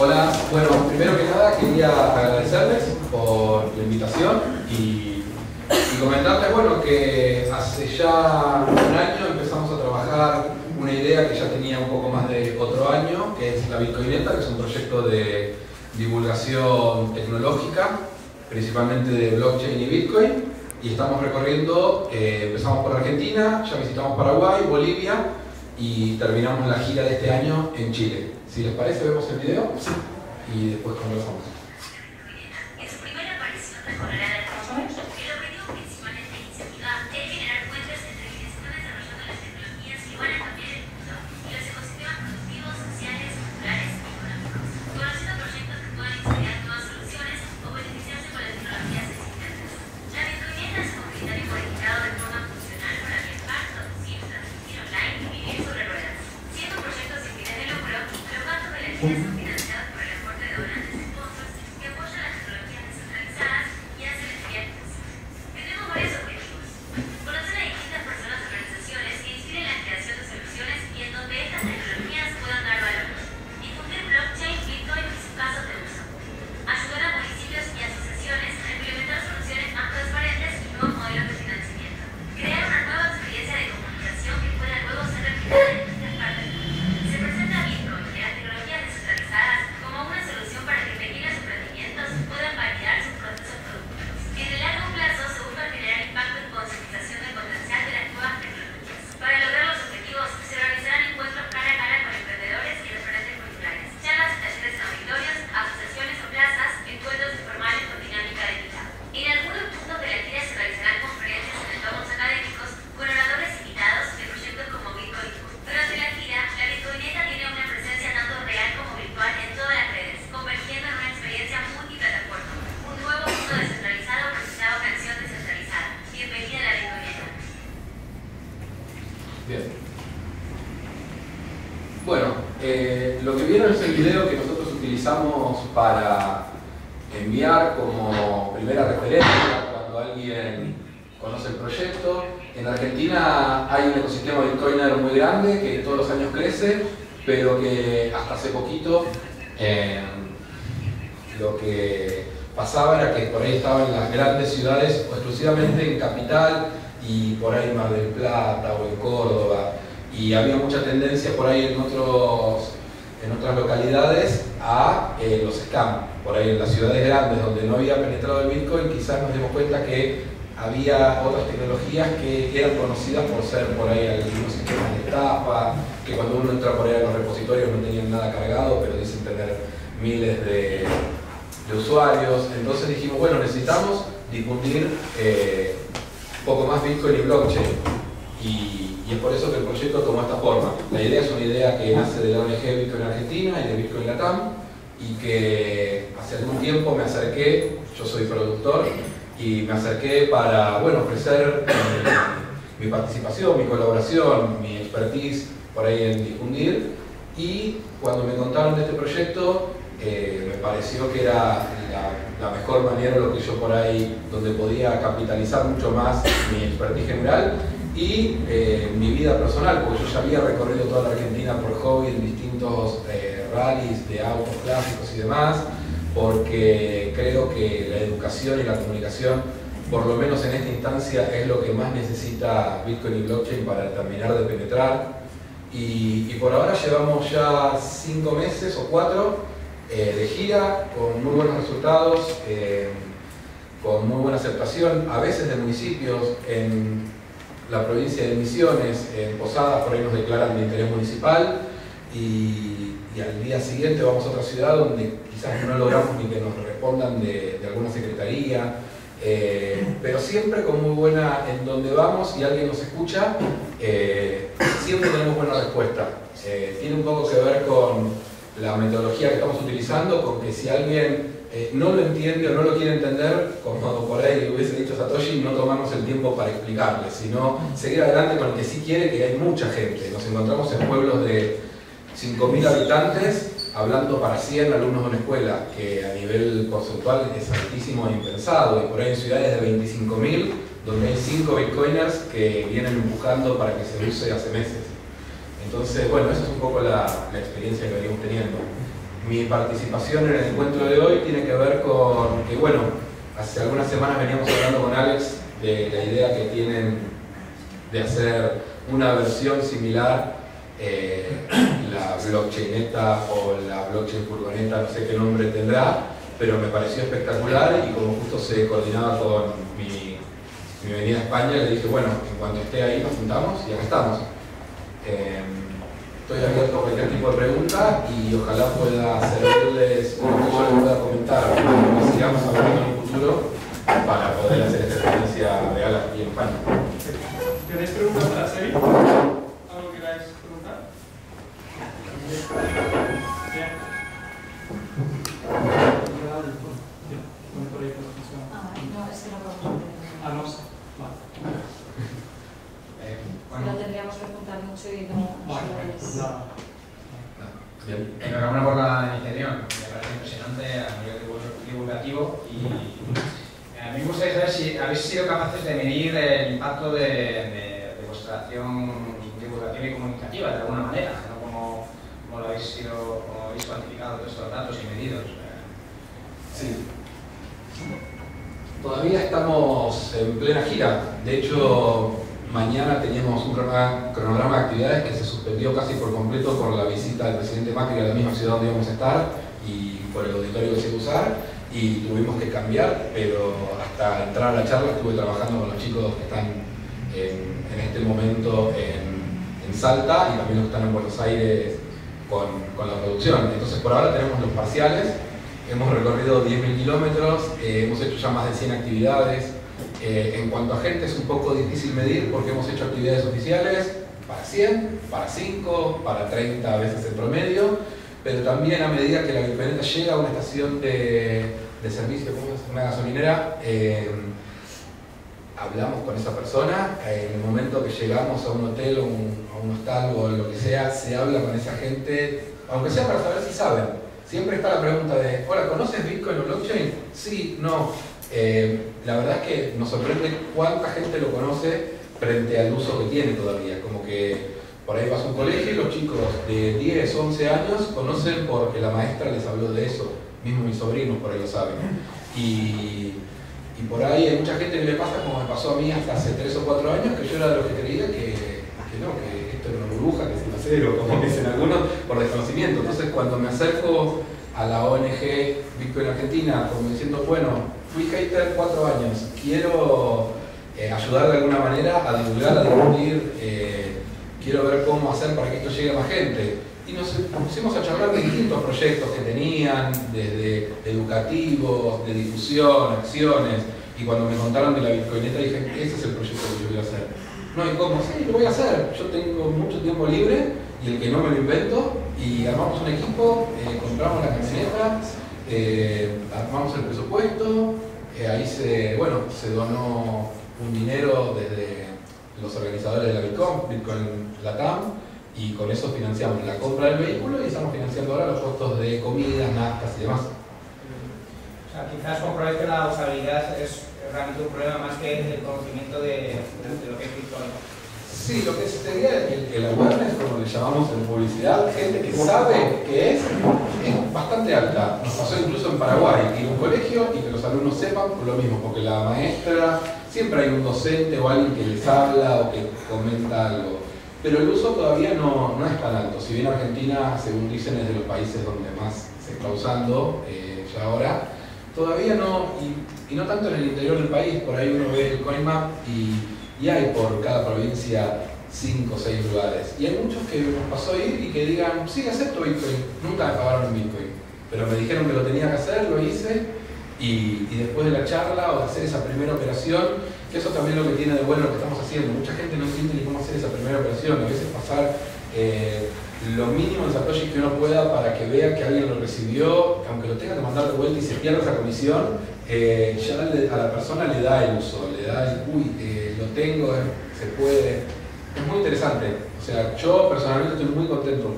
Hola, bueno, primero que nada quería agradecerles por la invitación y comentarles, bueno, que hace ya un año empezamos a trabajar una idea que ya tenía un poco más de otro año, que es la Bitcoineta, que es un proyecto de divulgación tecnológica, principalmente de blockchain y Bitcoin, y estamos recorriendo, empezamos por Argentina, ya visitamos Paraguay, Bolivia, y terminamos la gira de este año en Chile. Si les parece, vemos el video y después conversamos. En su primera aparición recorrerá las cosas. El objetivo principal de esta iniciativa es generar puentes entre quienes están desarrollando las tecnologías que van a cambiar el mundo y los ecosistemas productivos, sociales, culturales y económicos, conociendo proyectos que puedan inspirar nuevas soluciones o beneficiarse con las tecnologías existentes. La Bitcoineta se convertirá en conectado de forma funcional para viajar, producir, transmitir online y vivir sobre ruedas, siendo proyectos sin fines de lucro. Son financiadas por el aporte de donantes y sponsors que apoyan las tecnologías descentralizadas y hacen estudiantes. Tenemos varios objetivos: conocer a distintas personas y organizaciones que inspiren la creación de soluciones y en donde estas tecnologías puedan dar valor, difundir blockchain, Bitcoin y sus casos de uso, ayudar a municipios y asociaciones a implementar soluciones más transparentes y nuevos modelos de financiamiento, crear una nueva experiencia de comunicación que pueda luego ser replicada en distintas partes del mundo. Se presenta Bitcoin y la tecnología como una solución para que pequeños emprendimientos puedan validar sus procesos productivos. En el largo plazo se busca generar impacto en concientización del potencial de las nuevas tecnologías. Para lograr los objetivos se realizarán encuentros cara a cara con emprendedores y referentes culturales, charlas y talleres en auditorios, asociaciones o plazas, encuentros informales con dinámica de vida. En algunos puntos de la gira se realizarán conferencias en entornos académicos con oradores invitados de proyectos como Bitcoin. Durante la gira, la Bitcoineta tiene una presencia tanto real como en todas las redes, convergiendo en una experiencia multiplataforma, un nuevo mundo descentralizado que se llama canción descentralizada. Bienvenida a la Bitcoineta. Bien. Bueno, lo que vieron es el video que nosotros utilizamos para enviar como primera referencia cuando alguien conoce el proyecto. En Argentina hay un ecosistema bitcoinero muy grande que todos los años crece, pero que hasta hace poquito lo que pasaba era que por ahí estaban las grandes ciudades o exclusivamente en Capital y por ahí Mar del Plata o en Córdoba, y había mucha tendencia por ahí en otras localidades a los scams. Por ahí en las ciudades grandes donde no había penetrado el Bitcoin quizás nos dimos cuenta que había otras tecnologías que eran conocidas por ser por ahí algunos sistemas de estafa, que cuando uno entra por ahí a los repositorios no tenían nada cargado, pero dicen tener miles de usuarios. Entonces dijimos, bueno, necesitamos difundir un poco más Bitcoin y blockchain. Y es por eso que el proyecto tomó esta forma. La idea es una idea que nace de la ONG Bitcoin en Argentina y de Bitcoin Latam, y que hace algún tiempo me acerqué, yo soy productor, y me acerqué para, bueno, ofrecer mi participación, mi colaboración, mi expertise por ahí en difundir, y cuando me contaron de este proyecto me pareció que era la mejor manera, lo que yo por ahí, donde podía capitalizar mucho más mi expertise general y mi vida personal, porque yo ya había recorrido toda la Argentina por hobby en distintos rallies de autos clásicos y demás, porque creo que la educación y la comunicación, por lo menos en esta instancia, es lo que más necesita Bitcoin y blockchain para terminar de penetrar. Y por ahora llevamos ya 5 meses o 4 de gira, con muy buenos resultados, con muy buena aceptación, a veces de municipios, en la provincia de Misiones, en Posadas, por ahí nos declaran de interés municipal, y al día siguiente vamos a otra ciudad donde quizás no logramos ni que nos respondan de alguna secretaría, pero siempre con muy buena, en donde vamos y alguien nos escucha, siempre tenemos buena respuesta. Tiene un poco que ver con la metodología que estamos utilizando, con que si alguien no lo entiende o no lo quiere entender, como por ahí hubiese dicho Satoshi, no tomarnos el tiempo para explicarle, sino seguir adelante con el que sí quiere, que hay mucha gente. Nos encontramos en pueblos de 5.000 habitantes hablando para 100 alumnos de una escuela, que a nivel conceptual es altísimo e impensado, y por ahí en ciudades de 25.000 donde hay 5 bitcoiners que vienen empujando para que se use hace meses. Entonces, bueno, esa es un poco la experiencia que venimos teniendo. Mi participación en el encuentro de hoy tiene que ver con que, bueno, hace algunas semanas veníamos hablando con Alex de la idea que tienen de hacer una versión similar, la blockchaineta o la blockchain furgoneta, no sé qué nombre tendrá, pero me pareció espectacular, y como justo se coordinaba con mi venida a España, le dije, bueno, en cuanto esté ahí nos juntamos y acá estamos. Estoy abierto a cualquier tipo de pregunta y ojalá pueda servirles lo que yo les pueda comentar, lo que sigamos hablando en un futuro para poder hacer esta experiencia real aquí en España. ¿Tenéis preguntas para seguir? ¿Algo queráis preguntar? Bien. No, es que no puedo. Ah, no sé. Vale. Bueno, no tendríamos que juntar mucho y no enhorabuena por la iniciativa, me parece impresionante a nivel divulgativo, y a mí me gustaría saber si habéis sido capaces de medir el impacto de vuestra acción divulgativa y comunicativa de alguna manera, ¿no? Como lo habéis sido, como habéis cuantificado todos estos datos y medidos. Sí. Todavía estamos en plena gira, de hecho. Mañana teníamos un cronograma de actividades que se suspendió casi por completo por la visita del presidente Macri a la misma ciudad donde íbamos a estar y por el auditorio que se iba a usar, y tuvimos que cambiar, pero hasta entrar a la charla estuve trabajando con los chicos que están en este momento en Salta y también los que están en Buenos Aires con la producción. Entonces por ahora tenemos los parciales, hemos recorrido 10.000 kilómetros, hemos hecho ya más de 100 actividades. En cuanto a gente es un poco difícil medir porque hemos hecho actividades oficiales para 100, para 5, para 30 veces el promedio, pero también a medida que la camioneta llega a una estación de servicio, como es una gasolinera, hablamos con esa persona, en el momento que llegamos a un hotel o a un hostal o lo que sea, se habla con esa gente, aunque sea para saber si saben. Siempre está la pregunta de, hola, ¿conoces Bitcoin o blockchain? Sí, no. La verdad es que nos sorprende cuánta gente lo conoce frente al uso que tiene todavía. Como que por ahí vas a un colegio y los chicos de 10, 11 años conocen porque la maestra les habló de eso. Mismo mis sobrinos por ahí lo saben. Y por ahí hay mucha gente que le pasa como me pasó a mí hasta hace 3 o 4 años, que yo era de los que creía que no, que esto era una burbuja, que es un acero, como dicen algunos, por desconocimiento. Entonces cuando me acerco a la ONG Bitcoin en Argentina, como diciendo, bueno, fui hater 4 años, quiero ayudar de alguna manera a divulgar, a difundir, quiero ver cómo hacer para que esto llegue a más gente. Y nos pusimos a charlar de distintos proyectos que tenían, desde educativos, de difusión, acciones, y cuando me contaron de la Bitcoineta dije, ese es el proyecto que yo voy a hacer. No, y cómo, sí, lo voy a hacer, yo tengo mucho tiempo libre, y el que no me lo invento, y armamos un equipo, compramos la camioneta, armamos el presupuesto, ahí se donó un dinero desde los organizadores de la Bitcoin Latam, y con eso financiamos la compra del vehículo y estamos financiando ahora los costos de comidas, naftas y demás. O sea, quizás comprobáis que la usabilidad es realmente un problema más que el conocimiento de lo que es Bitcoin. Sí, lo que sería el awareness, como le llamamos en publicidad, gente que sabe que es bastante alta. Nos pasó incluso en Paraguay, ir a un colegio y que los alumnos sepan por lo mismo, porque la maestra, siempre hay un docente o alguien que les habla o que comenta algo. Pero el uso todavía no es tan alto. Si bien Argentina, según dicen, es de los países donde más se está usando ya ahora, todavía no, y no tanto en el interior del país, por ahí uno ve el Coin Map y hay por cada provincia 5 o 6 lugares. Y hay muchos que nos pasó ir y que digan, sí, acepto Bitcoin. Nunca me pagaron en Bitcoin, pero me dijeron que lo tenía que hacer, lo hice, y después de la charla o de hacer esa primera operación, que eso también es lo que tiene de bueno lo que estamos haciendo. Mucha gente no entiende ni cómo hacer esa primera operación. A veces pasar lo mínimo en Satoshi que uno pueda para que vea que alguien lo recibió, aunque lo tenga que mandar de vuelta y se pierda esa comisión, ya a la persona le da el uso, le da el uy, lo tengo, se puede. Es muy interesante. O sea, yo personalmente estoy muy contento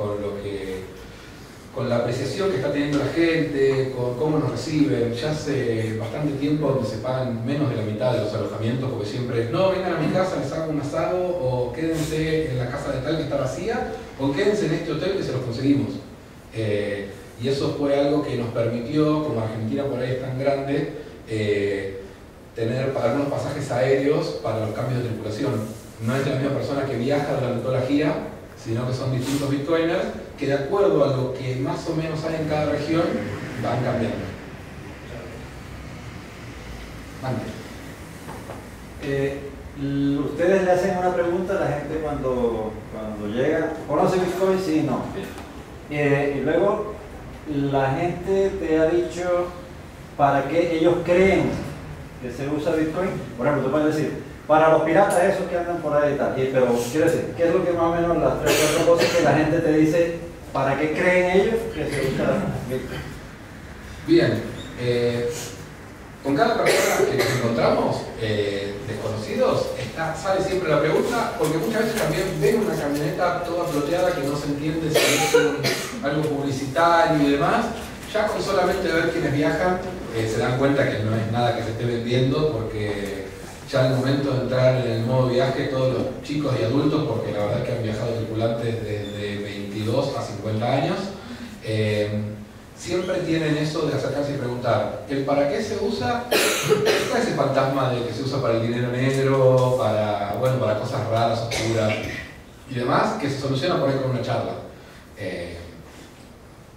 con la apreciación que está teniendo la gente, con cómo nos reciben. Ya hace bastante tiempo donde se pagan menos de la mitad de los alojamientos, porque siempre es, no, vengan a mi casa, les hago un asado, o quédense en la casa de tal que está vacía, o quédense en este hotel que se los conseguimos. Y eso fue algo que nos permitió, como Argentina por ahí es tan grande, tener algunos pasajes aéreos para los cambios de tripulación. No es la misma persona que viaja durante toda la gira, sino que son distintos bitcoiners que, de acuerdo a lo que más o menos hay en cada región, van cambiando. Ustedes le hacen una pregunta a la gente cuando llega, ¿conoce Bitcoin? Sí, no. Y luego la gente te ha dicho para qué ellos creen que se usa Bitcoin. Por ejemplo, tú puedes decir, para los piratas esos que andan por ahí y tal. Pero quiero decir, ¿qué es lo que más o menos las tres o cuatro cosas que la gente te dice para qué creen ellos que se usa Bitcoin? Bien. Con cada persona que nos encontramos, desconocidos, sale siempre la pregunta, porque muchas veces también ven una camioneta toda floteada que no se entiende si es algo publicitario y demás. Ya con solamente ver quienes viajan, se dan cuenta que no es nada que se esté vendiendo, porque ya al momento de entrar en el modo viaje, todos los chicos y adultos, porque la verdad es que han viajado tripulantes desde 22 a 50 años, siempre tienen eso de acercarse y preguntar, ¿el para qué se usa? Está ese fantasma de que se usa para el dinero negro, para cosas raras, oscuras y demás, que se soluciona por ahí con una charla.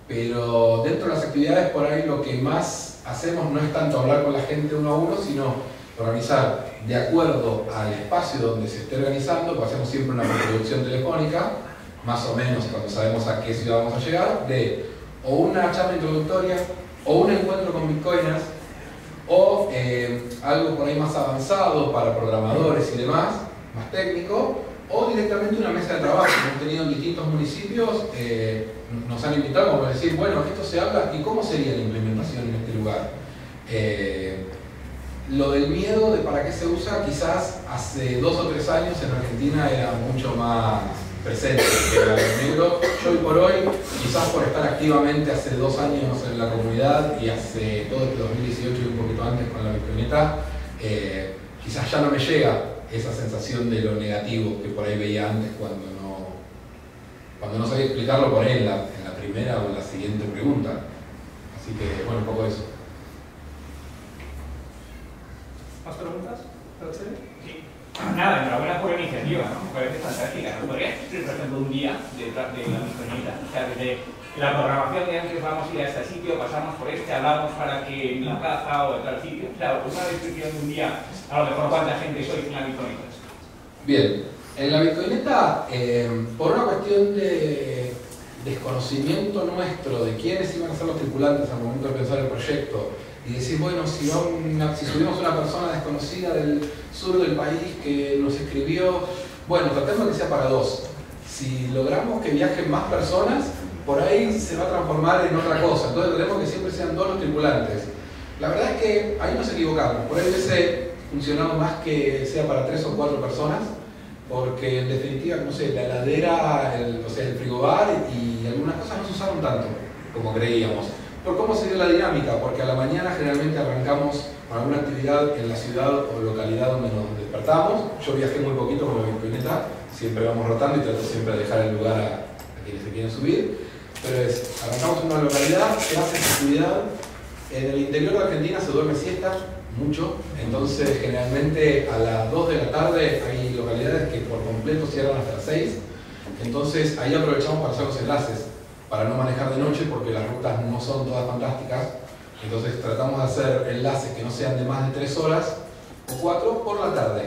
Pero dentro de las actividades por ahí lo que más hacemos no es tanto hablar con la gente uno a uno, sino organizar de acuerdo al espacio donde se esté organizando, pues hacemos siempre una producción telefónica, más o menos cuando sabemos a qué ciudad vamos a llegar, de o una charla introductoria, o un encuentro con bitcoiners, o algo por ahí más avanzado para programadores y demás, más técnico, o directamente una mesa de trabajo. Hemos tenido en distintos municipios, nos han invitado para decir, bueno, esto se habla, ¿y cómo sería la implementación en este lugar? Lo del miedo de para qué se usa, quizás hace 2 o 3 años en Argentina era mucho más presente, negro. Yo hoy por hoy, quizás por estar activamente hace 2 años en la comunidad y hace todo este 2018 y un poquito antes con la Blockchaineta, quizás ya no me llega esa sensación de lo negativo que por ahí veía antes cuando no sabía explicarlo por ahí en la primera o en la siguiente pregunta. Así que, bueno, un poco eso. ¿Más preguntas? Sí. Nada, enhorabuena por la iniciativa, ¿no? Me parece fantástica, ¿no? Podrías representar un día detrás de la Blockchaineta, o sea, desde la programación de antes vamos a ir a este sitio, pasamos por este, hablamos para que en la plaza o en tal sitio, claro, una descripción de un día, a lo mejor cuánta gente sois en la Blockchaineta. Bien, en la Blockchaineta, por una cuestión de desconocimiento nuestro de quiénes iban a ser los tripulantes al momento de pensar el proyecto, y decir, bueno, si subimos una persona desconocida del sur del país que nos escribió, bueno, tratemos que sea para 2. Si logramos que viajen más personas, por ahí se va a transformar en otra cosa. Entonces tenemos que siempre sean 2 los tripulantes. La verdad es que ahí nos equivocamos. Por ahí hubiese funcionado más que sea para 3 o 4 personas, porque en definitiva, no sé, la heladera, el frigobar y algunas cosas no se usaron tanto como creíamos. ¿Por cómo se dio la dinámica? Porque a la mañana generalmente arrancamos con alguna actividad en la ciudad o localidad donde nos despertamos. Yo viajé muy poquito con la Blockchaineta, siempre vamos rotando y trato siempre de dejar el lugar a quienes se quieren subir. Pero arrancamos en una localidad, se hace actividad. En el interior de Argentina se duerme siesta, mucho. Entonces generalmente a las 2 de la tarde hay localidades que por completo cierran hasta las 6. Entonces ahí aprovechamos para hacer los enlaces, para no manejar de noche porque las rutas no son todas fantásticas, entonces tratamos de hacer enlaces que no sean de más de 3 horas o 4 por la tarde.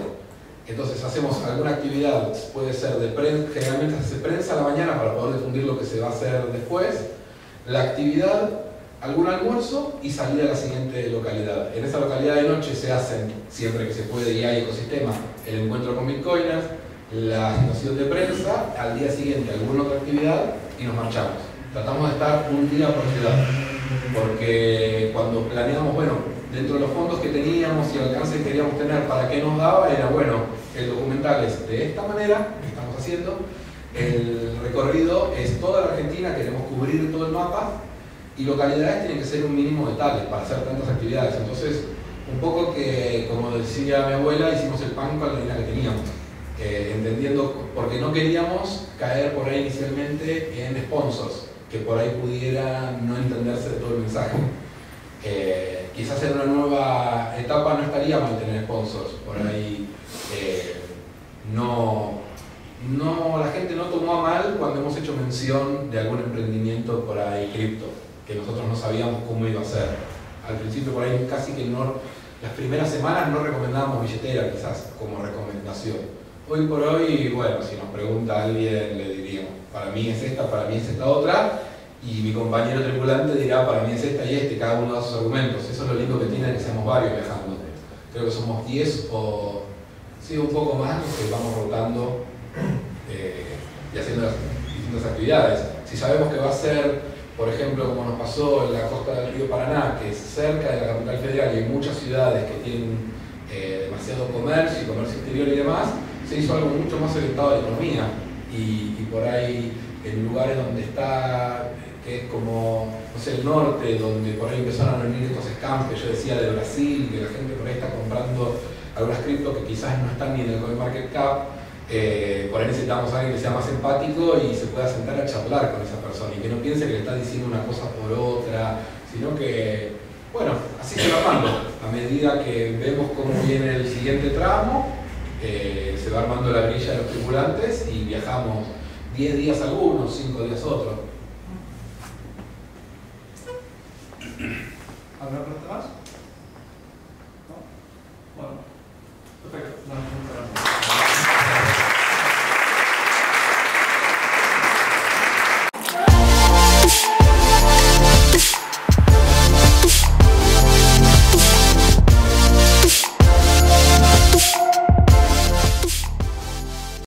Entonces hacemos alguna actividad, puede ser de prensa, generalmente se hace prensa a la mañana para poder difundir lo que se va a hacer después, la actividad, algún almuerzo y salida a la siguiente localidad. En esa localidad de noche se hacen, siempre que se puede y hay ecosistema, el encuentro con bitcoiners, la situación de prensa, al día siguiente alguna otra actividad y nos marchamos. Tratamos de estar un día por ciudad, porque cuando planeamos, bueno, dentro de los fondos que teníamos y el alcance que queríamos tener, para qué nos daba, era, bueno, el documental es de esta manera, que estamos haciendo, el recorrido es toda la Argentina, queremos cubrir todo el mapa, y localidades tienen que ser un mínimo de tales para hacer tantas actividades. Entonces, un poco que, como decía mi abuela, hicimos el pan con la harina que teníamos. Entendiendo, porque no queríamos caer por ahí inicialmente en sponsors. que por ahí pudiera no entenderse de todo el mensaje. Quizás en una nueva etapa no estaría mal tener sponsors, por ahí la gente no tomó a mal cuando hemos hecho mención de algún emprendimiento por ahí cripto, que nosotros no sabíamos cómo iba a ser. Al principio por ahí casi que no, las primeras semanas no recomendábamos billetera quizás como recomendación. Hoy por hoy, bueno, si nos pregunta alguien le diríamos, para mí es esta otra, y mi compañero tripulante dirá, para mí es esta y este, cada uno da sus argumentos. Eso es lo lindo que tiene, que seamos varios viajando. Creo que somos 10 o sí, un poco más, que vamos rotando y haciendo las distintas actividades. Si sabemos que va a ser, por ejemplo, como nos pasó en la costa del río Paraná, que es cerca de la capital federal y hay muchas ciudades que tienen demasiado comercio, comercio exterior y demás, se hizo algo mucho más orientado a la economía. Y por ahí, en lugares donde está, que es como, no sé, el norte, donde por ahí empezaron a venir estos scams que yo decía de Brasil, que la gente por ahí está comprando algunas cripto que quizás no están ni en el CoinMarketCap, por ahí necesitamos a alguien que sea más empático y se pueda sentar a charlar con esa persona y que no piense que le está diciendo una cosa por otra, sino que, bueno, así se va armando. A medida que vemos cómo viene el siguiente tramo, se va armando la grilla de los tripulantes y viajamos 10 días algunos, 5 días otros. ¿Alguna pregunta más?